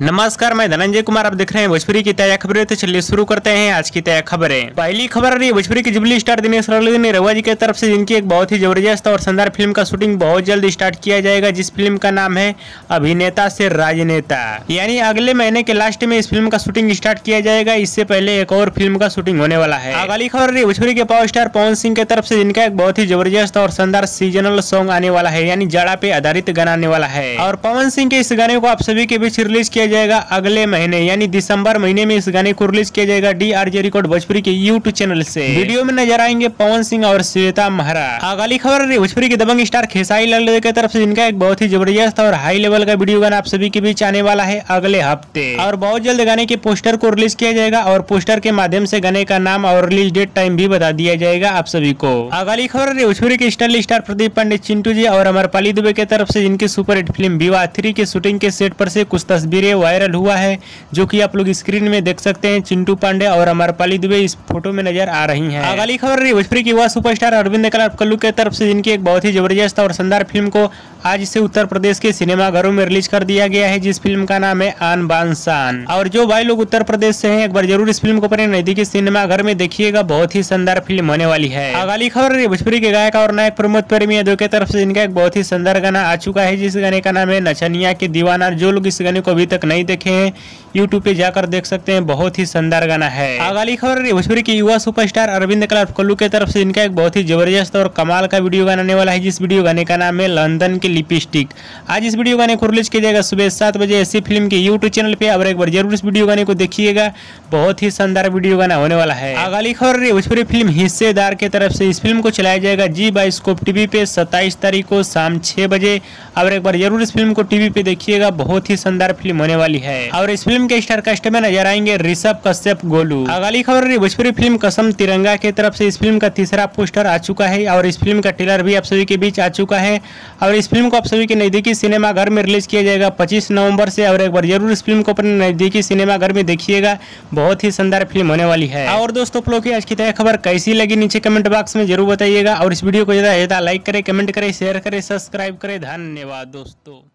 नमस्कार, मैं धनंजय कुमार। आप देख रहे हैं भोजपुरी की ताजा खबरें। तो चलिए शुरू करते हैं आज की ताजा खबरें। पहली खबर आ रही है भोजपुरी की जुबली स्टार दिनेश रघ की तरफ से, जिनकी एक बहुत ही जबरदस्त और शानदार फिल्म का शूटिंग बहुत जल्द स्टार्ट किया जाएगा, जिस फिल्म का नाम है अभिनेता से राजनेता। यानी अगले महीने के लास्ट में इस फिल्म का शूटिंग स्टार्ट किया जाएगा। इससे पहले एक और फिल्म का शूटिंग होने वाला है। अगली खबर आ रही है भोजपुरी के पावर स्टार पवन सिंह की तरफ से, जिनका एक बहुत ही जबरदस्त और शानदार सीजनल सॉन्ग आने वाला है, यानी जाड़ा पे आधारित गाना आने वाला है। और पवन सिंह के इस गाने को आप सभी के बीच रिलीज किया जाएगा अगले महीने, यानी दिसंबर महीने में इस गाने को रिलीज किया जाएगा DRJ रिकॉर्ड भोजपुरी के YouTube चैनल से। वीडियो में नजर आएंगे पवन सिंह और श्वेता महरा। अगली खबर भोजपुरी के दबंग स्टार खेसारी लाल यादव की तरफ से, जिनका एक बहुत ही जबरदस्त और हाई लेवल का वीडियो गाना आप सभी के बीच आने वाला है अगले हफ्ते। और बहुत जल्द गाने के पोस्टर को रिलीज किया जाएगा और पोस्टर के माध्यम से गाने का नाम और रिलीज डेट टाइम भी बता दिया जाएगा आप सभी को। अगली खबर भोजपुरी के स्टार प्रदीप पंडित चिंटू जी और अमरपाली दुबे की तरफ से, जिनकी सुपरहिट फिल्म विवा 3 के शूटिंग के सेट पर से कुछ तस्वीरें वायरल हुआ है, जो कि आप लोग स्क्रीन में देख सकते हैं। चिंटू पांडे और अमरपाली दुबे इस फोटो में नजर आ रही हैं। अगली खबर भोजपुरी की युवा सुपरस्टार अरविंद अकेला कल्लू की तरफ से, जिनकी एक बहुत ही जबरदस्त और शानदार फिल्म को आज से उत्तर प्रदेश के सिनेमाघरों में रिलीज कर दिया गया है, जिस फिल्म का नाम है आन बान शान। और जो भाई लोग उत्तर प्रदेश से हैं, एक बार जरूर इस फिल्म को अपने नजदीकी सिनेमाघर में देखिएगा, बहुत ही शानदार फिल्म होने वाली है। अगली खबर भोजपुरी के गायक और नायक प्रमोद प्रेमी यादव की तरफ से, जिनका एक बहुत ही शानदार गाना आ चुका है, जिस गाने का नाम है नचनिया के दीवाना। जो लोग इस गाने को अभी तक नहीं देखे हैं, YouTube पे जाकर देख सकते हैं, बहुत ही शानदार गाना है। अगली खबर भोजपुरी के युवा सुपरस्टार अरविंद अकेला कल्लू की तरफ से, इनका एक बहुत ही जबरदस्त और कमाल का वीडियो गाना आने वाला है, जिस वीडियो गाने का नाम है लंदन की लिपस्टिक। आज इस वीडियो गाने को रिलीज किया जाएगा सुबह 7 बजे इसी फिल्म के YouTube चैनल पे। और एक बार जरूर इस वीडियो गाने को देखिएगा, बहुत ही शानदार वीडियो गाना होने वाला है। अगली खबर भोजपुरी फिल्म हिस्सेदार की तरफ से, इस फिल्म को चलाया जाएगा जी बाइस्कोप टीवी पे 27 तारीख को शाम 6 बजे। और एक बार जरूर इस फिल्म को टीवी पे देखिएगा, बहुत ही शानदार फिल्म होने वाली है। और इस फिल्म के स्टार कास्ट में नजर आएंगे ऋषभ कश्यप, गोलू। अगली खबर भोजपुरी फिल्म कसम तिरंगा की तरफ से, इस फिल्म का तीसरा पोस्टर आ चुका है और इस फिल्म का ट्रेलर भी आप सभी के बीच आ चुका है। और इस फिल्म को आप सभी के नजदीकी सिनेमाघर में रिलीज किया जाएगा 25 नवंबर से। और एक बार जरूर इस फिल्म को अपने नजदीकी सिनेमाघर में देखिएगा, बहुत ही शानदार फिल्म होने वाली है। और दोस्तों, आप लोग की आज की ताजा खबर कैसी लगी नीचे कमेंट बॉक्स में जरूर बताइएगा। और इस वीडियो को ज्यादा से ज्यादा लाइक करे, कमेंट करे, शेयर करे, सब्सक्राइब करे। धन्यवाद दोस्तों।